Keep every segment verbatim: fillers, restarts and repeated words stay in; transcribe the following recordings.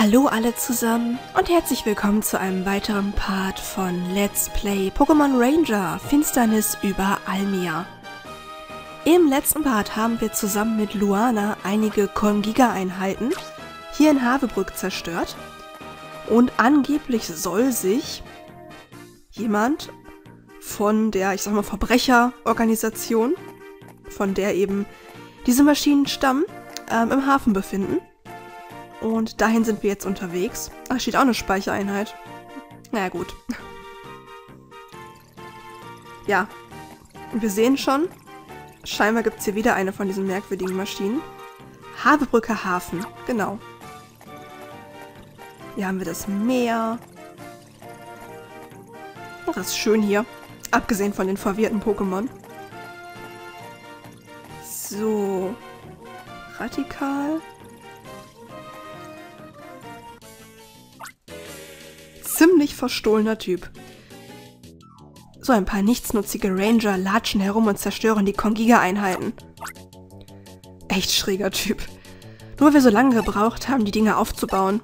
Hallo alle zusammen und herzlich willkommen zu einem weiteren Part von Let's Play Pokémon Ranger Finsternis über Almia. Im letzten Part haben wir zusammen mit Luana einige Kongiga-Einheiten hier in Havebrück zerstört und angeblich soll sich jemand von der, ich sag mal, Verbrecherorganisation, von der eben diese Maschinen stammen, ähm, im Hafen befinden. Und dahin sind wir jetzt unterwegs. Ach, steht auch eine Speichereinheit. Naja, gut. Ja. Wir sehen schon, scheinbar gibt es hier wieder eine von diesen merkwürdigen Maschinen. Havebrücker Hafen, genau. Hier haben wir das Meer. Ach, das ist schön hier. Abgesehen von den verwirrten Pokémon. So. Radikal. Ziemlich verstohlener Typ. So, ein paar nichtsnutzige Ranger latschen herum und zerstören die Kongiga-Einheiten. Echt schräger Typ. Nur weil wir so lange gebraucht haben, die Dinger aufzubauen.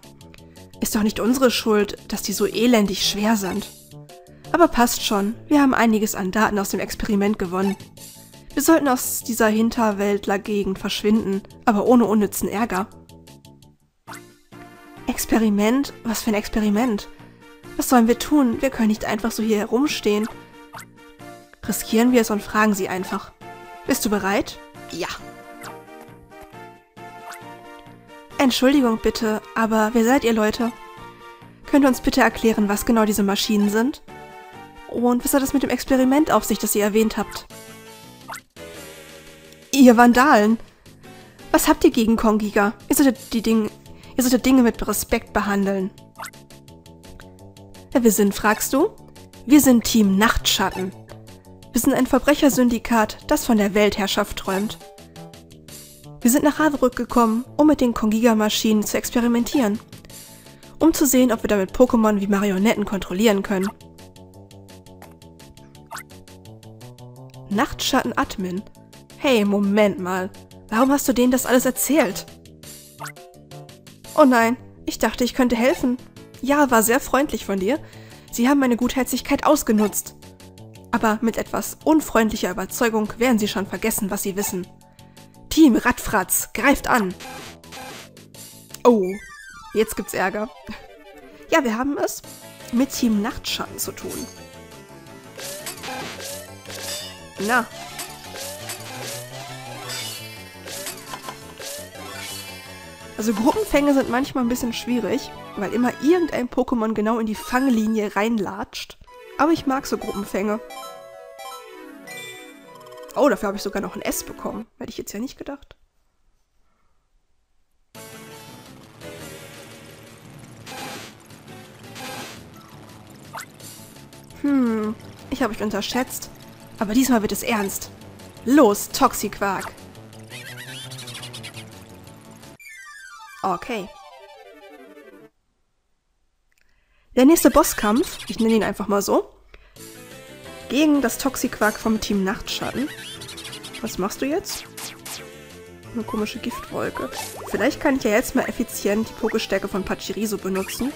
Ist doch nicht unsere Schuld, dass die so elendig schwer sind. Aber passt schon, wir haben einiges an Daten aus dem Experiment gewonnen. Wir sollten aus dieser Hinterwäldler-Gegend verschwinden, aber ohne unnützen Ärger. Experiment? Was für ein Experiment? Was sollen wir tun? Wir können nicht einfach so hier herumstehen. Riskieren wir es und fragen sie einfach. Bist du bereit? Ja. Entschuldigung bitte, aber wer seid ihr, Leute? Könnt ihr uns bitte erklären, was genau diese Maschinen sind? Und was hat es mit dem Experiment auf sich, das ihr erwähnt habt? Ihr Vandalen! Was habt ihr gegen Kongiga? Ihr solltet die Dinge, ihr solltet Dinge mit Respekt behandeln. Wer wir sind, fragst du? Wir sind Team Nachtschatten. Wir sind ein Verbrechersyndikat, das von der Weltherrschaft träumt. Wir sind nach Havebrück gekommen, um mit den Kongiga-Maschinen zu experimentieren. Um zu sehen, ob wir damit Pokémon wie Marionetten kontrollieren können. Nachtschatten-Admin? Hey, Moment mal. Warum hast du denen das alles erzählt? Oh nein, ich dachte, ich könnte helfen. Ja, war sehr freundlich von dir. Sie haben meine Gutherzigkeit ausgenutzt. Aber mit etwas unfreundlicher Überzeugung werden sie schon vergessen, was sie wissen. Team Radfratz, greift an! Oh, jetzt gibt's Ärger. Ja, wir haben es mit Team Nachtschatten zu tun. Na. Also Gruppenfänge sind manchmal ein bisschen schwierig, weil immer irgendein Pokémon genau in die Fanglinie reinlatscht. Aber ich mag so Gruppenfänge. Oh, dafür habe ich sogar noch ein S bekommen. Hätte ich jetzt ja nicht gedacht. Hm, ich habe euch unterschätzt. Aber diesmal wird es ernst. Los, Toxiquark! Okay. Der nächste Bosskampf, ich nenne ihn einfach mal so, gegen das Toxiquark vom Team Nachtschatten. Was machst du jetzt? Eine komische Giftwolke. Vielleicht kann ich ja jetzt mal effizient die Pokestärke von Pachirisu benutzen.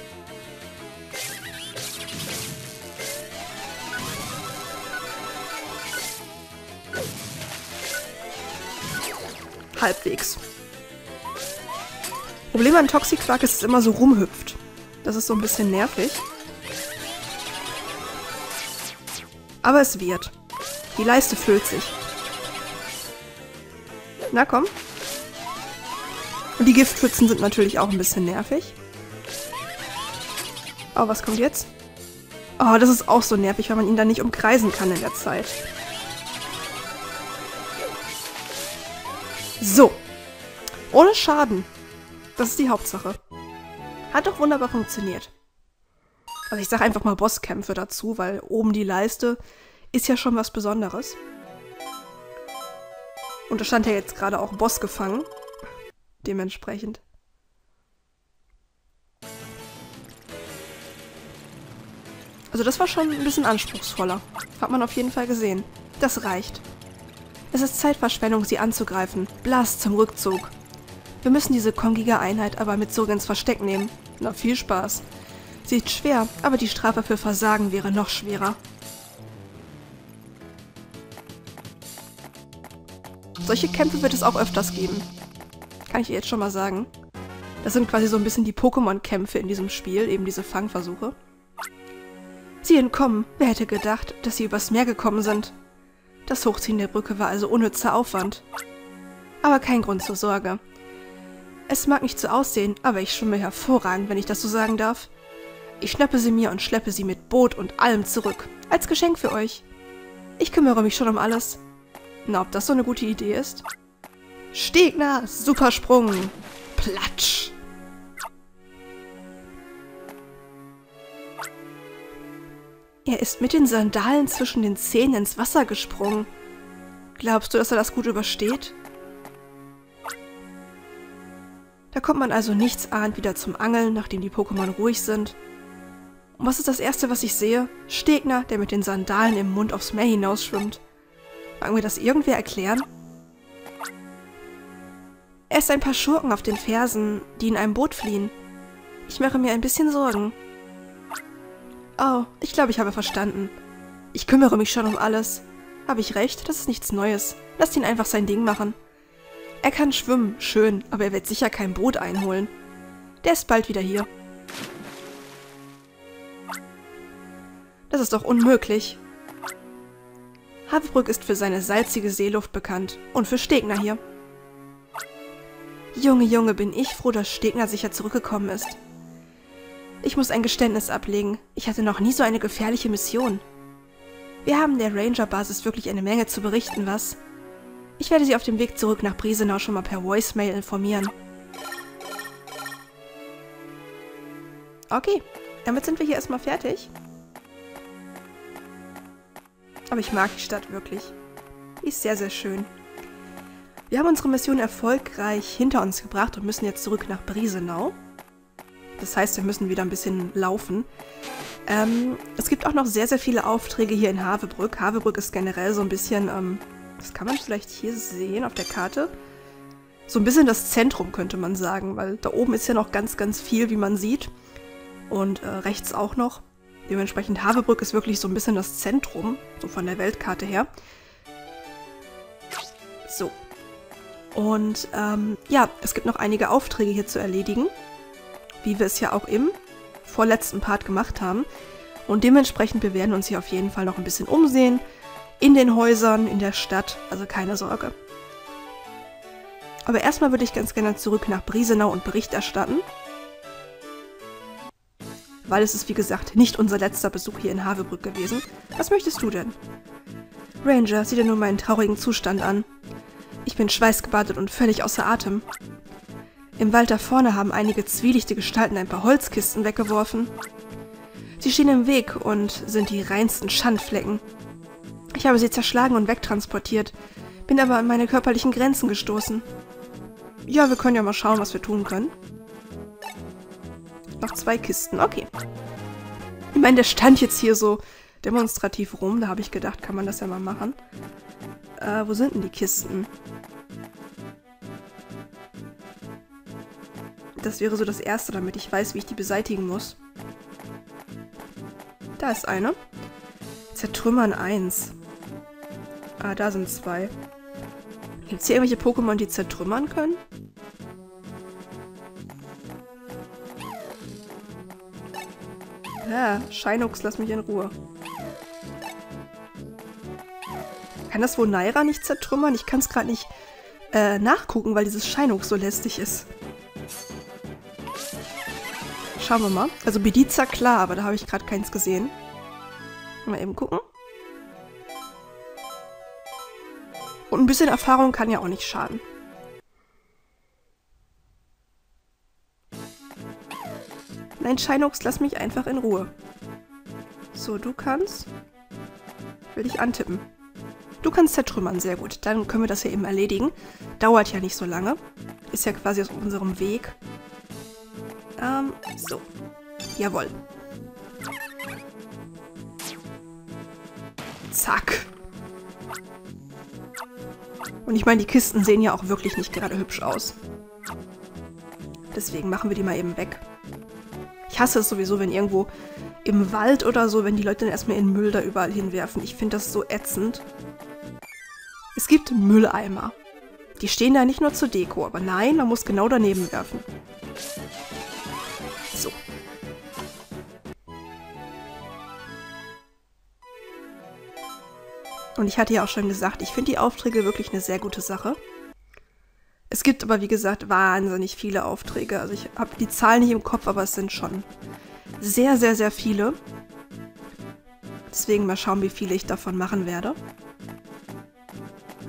Halbwegs. Problem an Toxiquark ist, dass es immer so rumhüpft. Das ist so ein bisschen nervig. Aber es wird. Die Leiste füllt sich. Na komm. Und die Giftpfützen sind natürlich auch ein bisschen nervig. Oh, was kommt jetzt? Oh, das ist auch so nervig, weil man ihn dann nicht umkreisen kann in der Zeit. So. Ohne Schaden. Das ist die Hauptsache. Hat doch wunderbar funktioniert. Also ich sage einfach mal Bosskämpfe dazu, weil oben die Leiste ist ja schon was Besonderes. Und da stand ja jetzt gerade auch Boss gefangen. Dementsprechend. Also das war schon ein bisschen anspruchsvoller. Hat man auf jeden Fall gesehen. Das reicht. Es ist Zeitverschwendung, sie anzugreifen. Blast zum Rückzug. Wir müssen diese Kongiga-Einheit aber mit Sorge ins Versteck nehmen. Na, viel Spaß. Sie ist schwer, aber die Strafe für Versagen wäre noch schwerer. Solche Kämpfe wird es auch öfters geben. Kann ich ihr jetzt schon mal sagen. Das sind quasi so ein bisschen die Pokémon-Kämpfe in diesem Spiel, eben diese Fangversuche. Sie entkommen. Wer hätte gedacht, dass sie übers Meer gekommen sind? Das Hochziehen der Brücke war also unnützer Aufwand. Aber kein Grund zur Sorge. Es mag nicht so aussehen, aber ich schwimme hervorragend, wenn ich das so sagen darf. Ich schnappe sie mir und schleppe sie mit Boot und allem zurück. Als Geschenk für euch. Ich kümmere mich schon um alles. Na, ob das so eine gute Idee ist? Stegner, Supersprung! Platsch! Er ist mit den Sandalen zwischen den Zähnen ins Wasser gesprungen. Glaubst du, dass er das gut übersteht? Da kommt man also nichtsahnd wieder zum Angeln, nachdem die Pokémon ruhig sind. Und was ist das Erste, was ich sehe? Stegner, der mit den Sandalen im Mund aufs Meer hinausschwimmt. Mag mir das irgendwer erklären? Er ist ein paar Schurken auf den Fersen, die in einem Boot fliehen. Ich mache mir ein bisschen Sorgen. Oh, ich glaube, ich habe verstanden. Ich kümmere mich schon um alles. Habe ich recht? Das ist nichts Neues. Lasst ihn einfach sein Ding machen. Er kann schwimmen, schön, aber er wird sicher kein Boot einholen. Der ist bald wieder hier. Das ist doch unmöglich. Havebrück ist für seine salzige Seeluft bekannt. Und für Stegner hier. Junge, Junge, bin ich froh, dass Stegner sicher zurückgekommen ist. Ich muss ein Geständnis ablegen. Ich hatte noch nie so eine gefährliche Mission. Wir haben der Ranger-Basis wirklich eine Menge zu berichten, was? Ich werde sie auf dem Weg zurück nach Briesenau schon mal per Voicemail informieren. Okay, damit sind wir hier erstmal fertig. Aber ich mag die Stadt wirklich. Die ist sehr, sehr schön. Wir haben unsere Mission erfolgreich hinter uns gebracht und müssen jetzt zurück nach Briesenau. Das heißt, wir müssen wieder ein bisschen laufen. Ähm, es gibt auch noch sehr, sehr viele Aufträge hier in Havebrück. Havebrück ist generell so ein bisschen, ähm, das kann man vielleicht hier sehen auf der Karte, so ein bisschen das Zentrum, könnte man sagen, weil da oben ist ja noch ganz, ganz viel, wie man sieht. Und äh, rechts auch noch. Dementsprechend, Havebrück ist wirklich so ein bisschen das Zentrum, so von der Weltkarte her. So. Und ähm, ja, es gibt noch einige Aufträge hier zu erledigen, wie wir es ja auch im vorletzten Part gemacht haben. Und dementsprechend, wir werden uns hier auf jeden Fall noch ein bisschen umsehen, in den Häusern, in der Stadt, also keine Sorge. Aber erstmal würde ich ganz gerne zurück nach Briesenau und Bericht erstatten, weil es ist, wie gesagt, nicht unser letzter Besuch hier in Havebrück gewesen. Was möchtest du denn? Ranger, sieh dir nur meinen traurigen Zustand an. Ich bin schweißgebadet und völlig außer Atem. Im Wald da vorne haben einige zwielichtige Gestalten ein paar Holzkisten weggeworfen. Sie stehen im Weg und sind die reinsten Schandflecken. Ich habe sie zerschlagen und wegtransportiert, bin aber an meine körperlichen Grenzen gestoßen. Ja, wir können ja mal schauen, was wir tun können. Noch zwei Kisten, okay. Ich meine, der stand jetzt hier so demonstrativ rum, da habe ich gedacht, kann man das ja mal machen. Äh, wo sind denn die Kisten? Das wäre so das Erste, damit ich weiß, wie ich die beseitigen muss. Da ist eine. Zertrümmern eins. Ah, da sind zwei. Gibt es hier irgendwelche Pokémon, die zertrümmern können? Ja, Scheinux, lass mich in Ruhe. Kann das wohl Naira nicht zertrümmern? Ich kann es gerade nicht äh, nachgucken, weil dieses Scheinux so lästig ist. Schauen wir mal. Also Bidiza, klar, aber da habe ich gerade keins gesehen. Mal eben gucken. Und ein bisschen Erfahrung kann ja auch nicht schaden. Nein, Scheinux, lass mich einfach in Ruhe. So, du kannst... Will dich antippen. Du kannst zertrümmern, sehr gut. Dann können wir das hier eben erledigen. Dauert ja nicht so lange. Ist ja quasi aus unserem Weg. Ähm, so. Jawohl. Zack. Und ich meine, die Kisten sehen ja auch wirklich nicht gerade hübsch aus. Deswegen machen wir die mal eben weg. Ich hasse es sowieso, wenn irgendwo im Wald oder so, wenn die Leute dann erstmal ihren Müll da überall hinwerfen. Ich finde das so ätzend. Es gibt Mülleimer. Die stehen da nicht nur zur Deko, aber nein, man muss genau daneben werfen. So. Und ich hatte ja auch schon gesagt, ich finde die Aufträge wirklich eine sehr gute Sache. Es gibt aber, wie gesagt, wahnsinnig viele Aufträge. Also ich habe die Zahlen nicht im Kopf, aber es sind schon sehr, sehr, sehr viele. Deswegen mal schauen, wie viele ich davon machen werde.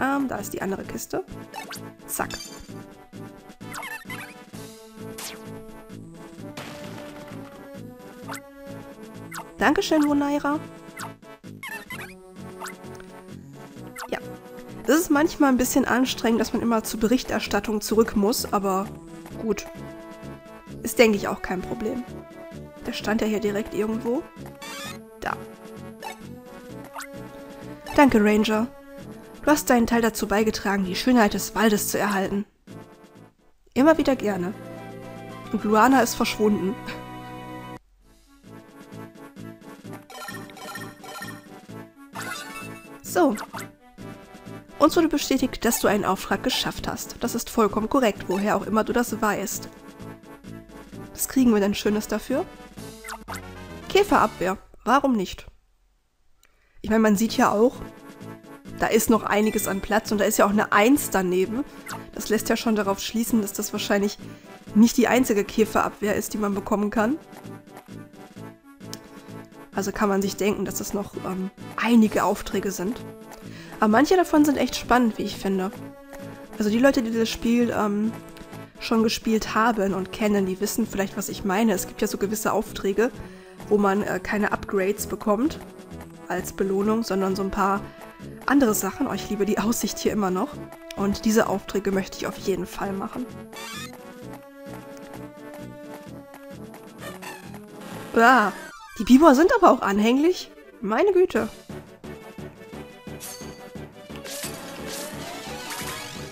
Ähm, da ist die andere Kiste. Zack. Dankeschön, Wonaira. Ja. Das ist manchmal ein bisschen anstrengend, dass man immer zur Berichterstattung zurück muss, aber gut. Ist, denke ich, auch kein Problem. Der stand ja hier direkt irgendwo. Da. Danke, Ranger. Du hast deinen Teil dazu beigetragen, die Schönheit des Waldes zu erhalten. Immer wieder gerne. Und Luana ist verschwunden. So. Uns wurde bestätigt, dass du einen Auftrag geschafft hast. Das ist vollkommen korrekt, woher auch immer du das weißt. Was kriegen wir denn Schönes dafür? Käferabwehr. Warum nicht? Ich meine, man sieht ja auch... Da ist noch einiges an Platz und da ist ja auch eine eins daneben. Das lässt ja schon darauf schließen, dass das wahrscheinlich nicht die einzige Käferabwehr ist, die man bekommen kann. Also kann man sich denken, dass das noch ähm, einige Aufträge sind. Aber manche davon sind echt spannend, wie ich finde. Also die Leute, die das Spiel ähm, schon gespielt haben und kennen, die wissen vielleicht, was ich meine. Es gibt ja so gewisse Aufträge, wo man äh, keine Upgrades bekommt als Belohnung, sondern so ein paar... andere Sachen. Oh, ich liebe die Aussicht hier immer noch. Und diese Aufträge möchte ich auf jeden Fall machen. Ah, die Biber sind aber auch anhänglich. Meine Güte.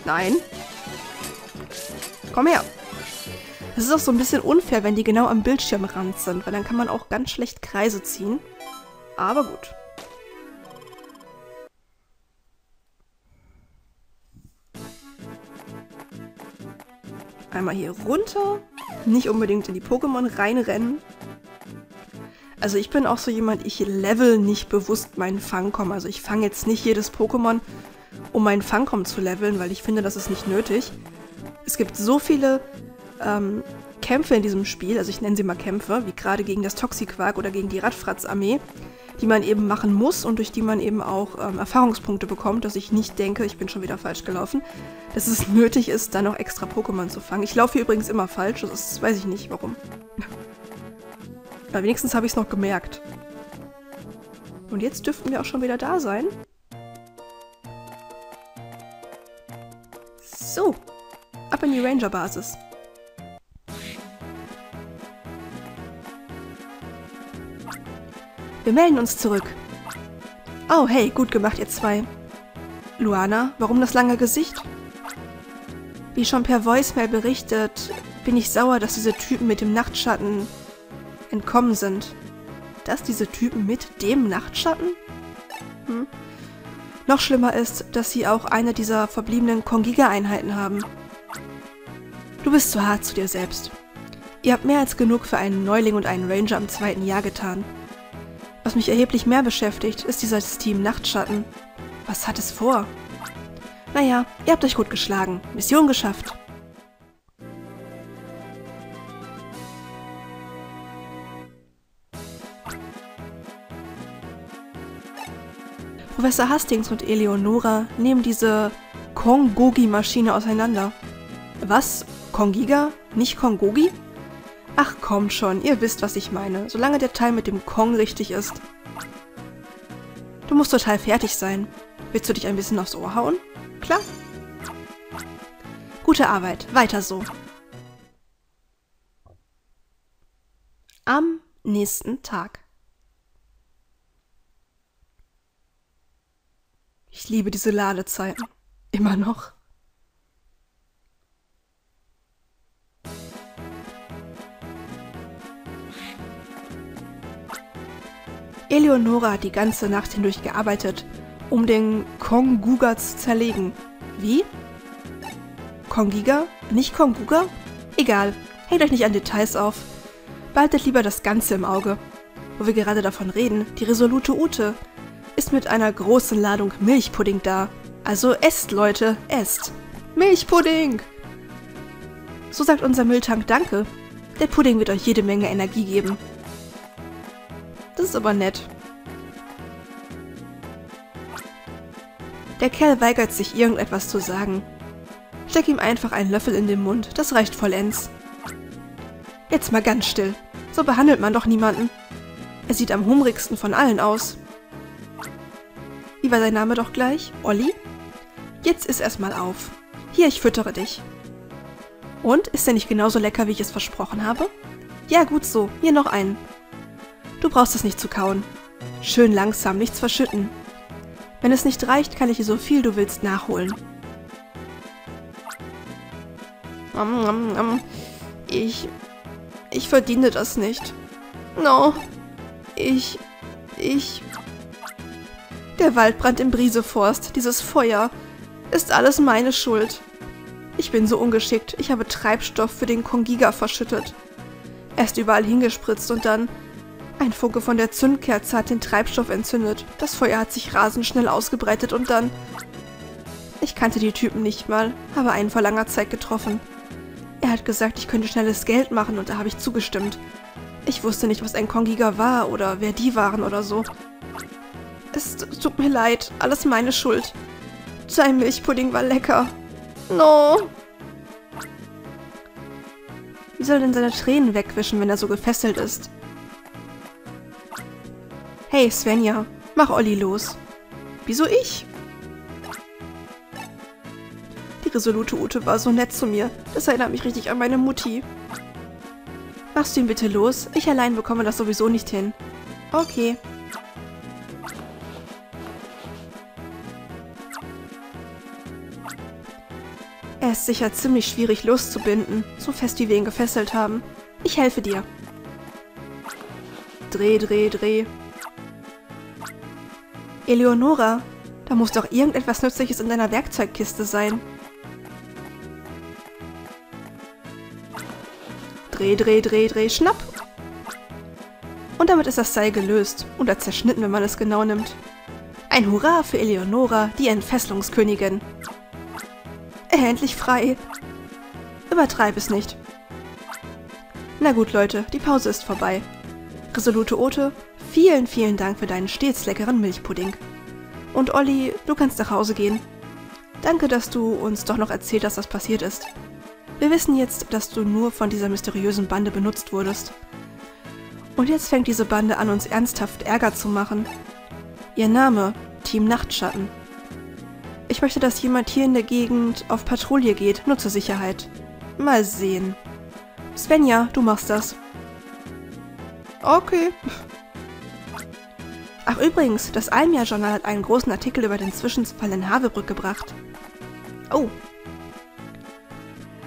Nein. Komm her. Das ist auch so ein bisschen unfair, wenn die genau am Bildschirmrand sind, weil dann kann man auch ganz schlecht Kreise ziehen. Aber gut. Einmal hier runter, nicht unbedingt in die Pokémon reinrennen. Also ich bin auch so jemand, ich level nicht bewusst meinen Fangkomm. Also ich fange jetzt nicht jedes Pokémon, um meinen Fangkomm zu leveln, weil ich finde, das ist nicht nötig. Es gibt so viele ähm, Kämpfe in diesem Spiel, also ich nenne sie mal Kämpfe, wie gerade gegen das Toxiquark oder gegen die Radfratz-Armee, die man eben machen muss und durch die man eben auch ähm, Erfahrungspunkte bekommt, dass ich nicht denke, ich bin schon wieder falsch gelaufen, dass es nötig ist, dann noch extra Pokémon zu fangen. Ich laufe hier übrigens immer falsch, das ist, weiß ich nicht warum. Aber wenigstens habe ich es noch gemerkt. Und jetzt dürften wir auch schon wieder da sein. So, ab in die Ranger-Basis. Wir melden uns zurück. Oh, hey, gut gemacht, ihr zwei. Luana, warum das lange Gesicht? Wie schon per Voicemail berichtet, bin ich sauer, dass diese Typen mit dem Nachtschatten entkommen sind. Dass diese Typen mit dem Nachtschatten? Hm. Noch schlimmer ist, dass sie auch eine dieser verbliebenen Kongiga-Einheiten haben. Du bist zu hart zu dir selbst. Ihr habt mehr als genug für einen Neuling und einen Ranger im zweiten Jahr getan. Was mich erheblich mehr beschäftigt, ist dieses Team Nachtschatten. Was hat es vor? Naja, ihr habt euch gut geschlagen. Mission geschafft. Professor Hastings und Eleonora nehmen diese Kongogi-Maschine auseinander. Was? Kongiga? Nicht Kongogi? Ach komm schon, ihr wisst, was ich meine. Solange der Teil mit dem Kong richtig ist. Du musst total fertig sein. Willst du dich ein bisschen aufs Ohr hauen? Klar. Gute Arbeit, weiter so. Am nächsten Tag. Ich liebe diese Ladezeiten. Immer noch. Eleonora hat die ganze Nacht hindurch gearbeitet, um den Kongiga zu zerlegen. Wie? Kongiga? Nicht Kongiga? Egal, hängt euch nicht an Details auf. Behaltet lieber das Ganze im Auge. Wo wir gerade davon reden, die Resolute Ute ist mit einer großen Ladung Milchpudding da. Also esst, Leute, esst! Milchpudding! So sagt unser Mülltank Danke. Der Pudding wird euch jede Menge Energie geben. Das ist aber nett. Der Kerl weigert sich, irgendetwas zu sagen. Steck ihm einfach einen Löffel in den Mund, das reicht vollends. Jetzt mal ganz still. So behandelt man doch niemanden. Er sieht am hungrigsten von allen aus. Wie war sein Name doch gleich? Olli? Jetzt iss erstmal auf. Hier, ich füttere dich. Und, ist er nicht genauso lecker, wie ich es versprochen habe? Ja, gut so. Hier noch einen. Du brauchst es nicht zu kauen. Schön langsam, nichts verschütten. Wenn es nicht reicht, kann ich dir so viel du willst nachholen. Ich... Ich verdiene das nicht. No. Ich... Ich... Der Waldbrand im Briseforst, dieses Feuer, ist alles meine Schuld. Ich bin so ungeschickt, ich habe Treibstoff für den Kongiga verschüttet. Erst überall hingespritzt und dann... Ein Funke von der Zündkerze hat den Treibstoff entzündet. Das Feuer hat sich rasend schnell ausgebreitet und dann... Ich kannte die Typen nicht mal, habe einen vor langer Zeit getroffen. Er hat gesagt, ich könnte schnelles Geld machen und da habe ich zugestimmt. Ich wusste nicht, was ein Kongiga war oder wer die waren oder so. Es tut mir leid, alles meine Schuld. Sein Milchpudding war lecker. No! Wie soll er denn seine Tränen wegwischen, wenn er so gefesselt ist? Hey Svenja, mach Olli los. Wieso ich? Die Resolute Ute war so nett zu mir. Das erinnert mich richtig an meine Mutti. Machst du ihn bitte los? Ich allein bekomme das sowieso nicht hin. Okay. Er ist sicher ziemlich schwierig loszubinden, so fest wie wir ihn gefesselt haben. Ich helfe dir. Dreh, dreh, dreh. Eleonora, da muss doch irgendetwas Nützliches in deiner Werkzeugkiste sein. Dreh, dreh, dreh, dreh, schnapp! Und damit ist das Seil gelöst oder zerschnitten, wenn man es genau nimmt. Ein Hurra für Eleonora, die Entfesselungskönigin. Endlich frei! Übertreib es nicht. Na gut, Leute, die Pause ist vorbei. Resolute Ute, vielen, vielen Dank für deinen stets leckeren Milchpudding. Und Olli, du kannst nach Hause gehen. Danke, dass du uns doch noch erzählt hast, was passiert ist. Wir wissen jetzt, dass du nur von dieser mysteriösen Bande benutzt wurdest. Und jetzt fängt diese Bande an, uns ernsthaft Ärger zu machen. Ihr Name, Team Nachtschatten. Ich möchte, dass jemand hier in der Gegend auf Patrouille geht, nur zur Sicherheit. Mal sehen. Svenja, du machst das. Okay. Ach übrigens, das Almia-Journal hat einen großen Artikel über den Zwischenfall in Havebrück gebracht. Oh.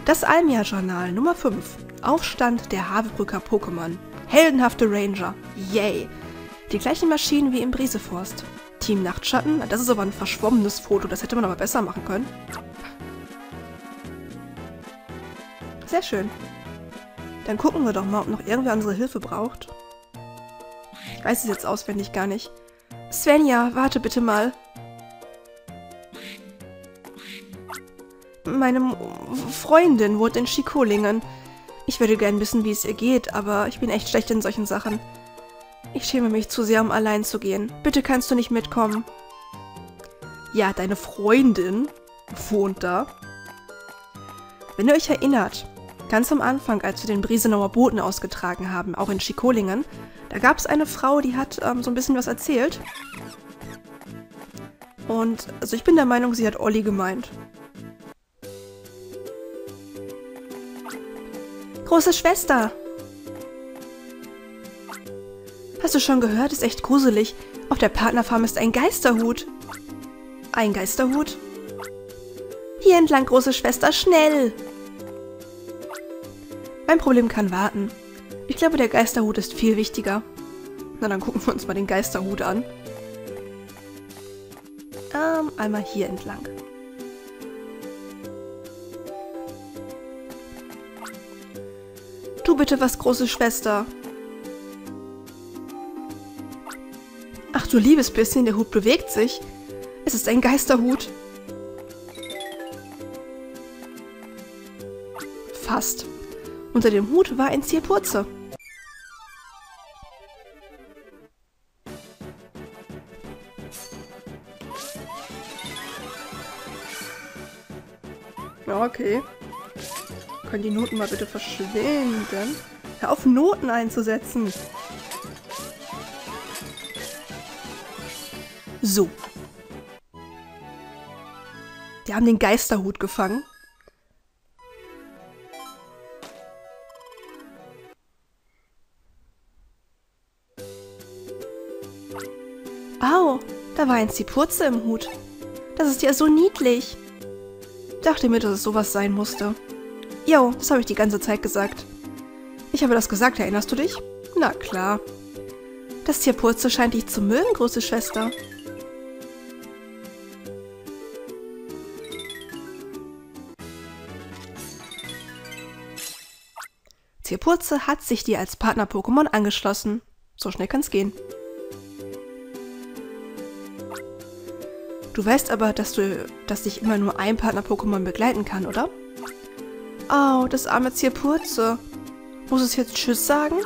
Das Almia-Journal Nummer fünf. Aufstand der Havebrücker Pokémon. Heldenhafte Ranger. Yay. Die gleichen Maschinen wie im Briseforst. Team Nachtschatten? Das ist aber ein verschwommenes Foto, das hätte man aber besser machen können. Sehr schön. Dann gucken wir doch mal, ob noch irgendwer unsere Hilfe braucht. Ich weiß es jetzt auswendig gar nicht. Svenja, warte bitte mal. Meine Freundin wohnt in Schikolingen. Ich würde gern wissen, wie es ihr geht, aber ich bin echt schlecht in solchen Sachen. Ich schäme mich zu sehr, um allein zu gehen. Bitte kannst du nicht mitkommen. Ja, deine Freundin wohnt da. Wenn ihr euch erinnert, ganz am Anfang, als wir den Briesenauer Boten ausgetragen haben, auch in Schikolingen, da gab es eine Frau, die hat ähm, so ein bisschen was erzählt. Und also ich bin der Meinung, sie hat Olli gemeint. Große Schwester! Hast du schon gehört? Ist echt gruselig. Auf der Partnerfarm ist ein Geisterhut. Ein Geisterhut? Hier entlang, große Schwester, schnell! Mein Problem kann warten. Ich glaube, der Geisterhut ist viel wichtiger. Na, dann gucken wir uns mal den Geisterhut an. Ähm, einmal hier entlang. Tu bitte was, große Schwester. Ach du liebes bisschen, der Hut bewegt sich. Es ist ein Geisterhut. Fast. Unter dem Hut war ein Zierpurze. Ja, okay. Können die Noten mal bitte verschwinden? Hör auf, Noten einzusetzen. So. Die haben den Geisterhut gefangen. Au, da war ein Zierpurze im Hut. Das ist ja so niedlich. Ich dachte mir, dass es sowas sein musste. Jo, das habe ich die ganze Zeit gesagt. Ich habe das gesagt, erinnerst du dich? Na klar. Das Zierpurze scheint dich zu mögen, große Schwester. Zierpurze hat sich dir als Partner-Pokémon angeschlossen. So schnell kann's gehen. Du weißt aber, dass du, dass dich immer nur ein Partner-Pokémon begleiten kann, oder? Oh, das arme Zierpurze. Muss es jetzt Tschüss sagen?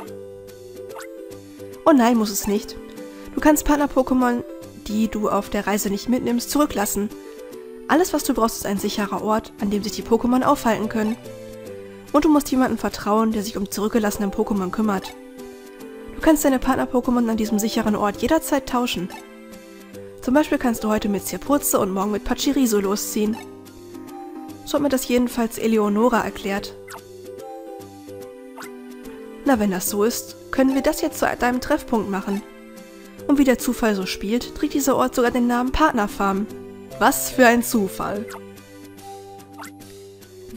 Oh nein, muss es nicht. Du kannst Partner-Pokémon, die du auf der Reise nicht mitnimmst, zurücklassen. Alles, was du brauchst, ist ein sicherer Ort, an dem sich die Pokémon aufhalten können. Und du musst jemandem vertrauen, der sich um zurückgelassene Pokémon kümmert. Du kannst deine Partner-Pokémon an diesem sicheren Ort jederzeit tauschen. Zum Beispiel kannst du heute mit Zierpurze und morgen mit Pachirisu losziehen. So hat mir das jedenfalls Eleonora erklärt. Na, wenn das so ist, können wir das jetzt zu deinem Treffpunkt machen. Und wie der Zufall so spielt, trägt dieser Ort sogar den Namen Partnerfarm. Was für ein Zufall!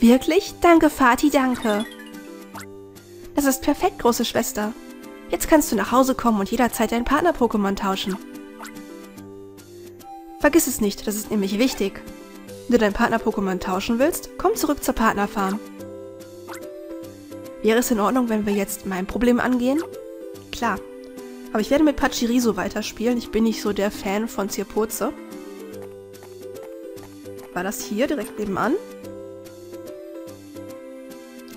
Wirklich? Danke, Fati, danke. Das ist perfekt, große Schwester. Jetzt kannst du nach Hause kommen und jederzeit dein Partner-Pokémon tauschen. Vergiss es nicht, das ist nämlich wichtig. Wenn du dein Partner-Pokémon tauschen willst, komm zurück zur Partnerfarm. Wäre es in Ordnung, wenn wir jetzt mein Problem angehen? Klar. Aber ich werde mit Pachirisu weiterspielen. Ich bin nicht so der Fan von Zierpurze. War das hier direkt nebenan?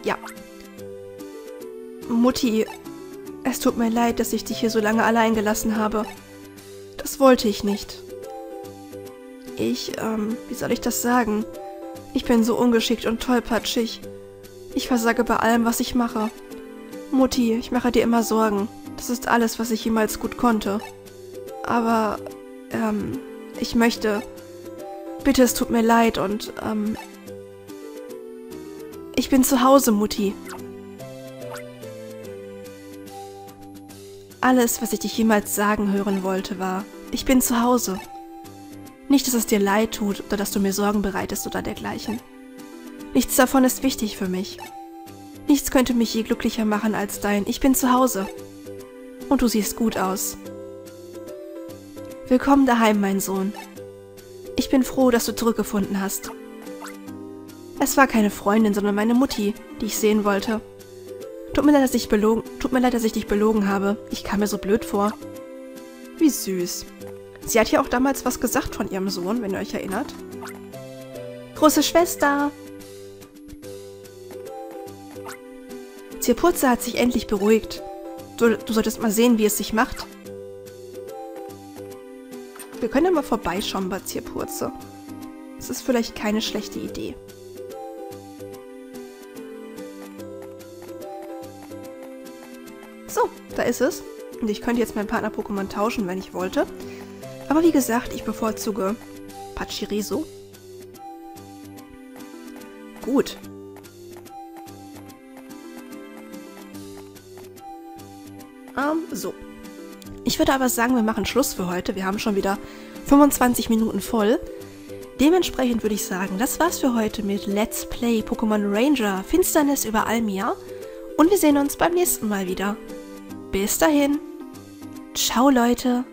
Ja. Mutti, es tut mir leid, dass ich dich hier so lange allein gelassen habe. Das wollte ich nicht. Ich, ähm, wie soll ich das sagen? Ich bin so ungeschickt und tollpatschig. Ich versage bei allem, was ich mache. Mutti, ich mache dir immer Sorgen. Das ist alles, was ich jemals gut konnte. Aber, ähm, ich möchte... Bitte, es tut mir leid und, ähm... Ich bin zu Hause, Mutti. Alles, was ich dich jemals sagen hören wollte, war, ich bin zu Hause. Nicht, dass es dir leid tut oder dass du mir Sorgen bereitest oder dergleichen. Nichts davon ist wichtig für mich. Nichts könnte mich je glücklicher machen als dein Ich bin zu Hause. Und du siehst gut aus. Willkommen daheim, mein Sohn. Ich bin froh, dass du zurückgefunden hast. Es war keine Freundin, sondern meine Mutti, die ich sehen wollte. Tut mir leid, dass ich belogen, tut mir leid, dass ich dich belogen habe. Ich kam mir so blöd vor. Wie süß. Sie hat ja auch damals was gesagt von ihrem Sohn, wenn ihr euch erinnert. Große Schwester! Zierpurze hat sich endlich beruhigt. Du, du solltest mal sehen, wie es sich macht. Wir können ja mal vorbeischauen bei Zierpurze. Das ist vielleicht keine schlechte Idee. So, da ist es. Und ich könnte jetzt mein Partner-Pokémon tauschen, wenn ich wollte. Aber wie gesagt, ich bevorzuge Pachirisu. Gut. Ähm, so. Ich würde aber sagen, wir machen Schluss für heute. Wir haben schon wieder fünfundzwanzig Minuten voll. Dementsprechend würde ich sagen, das war's für heute mit Let's Play Pokémon Ranger Finsternis über Almia. Und wir sehen uns beim nächsten Mal wieder. Bis dahin! Ciao Leute.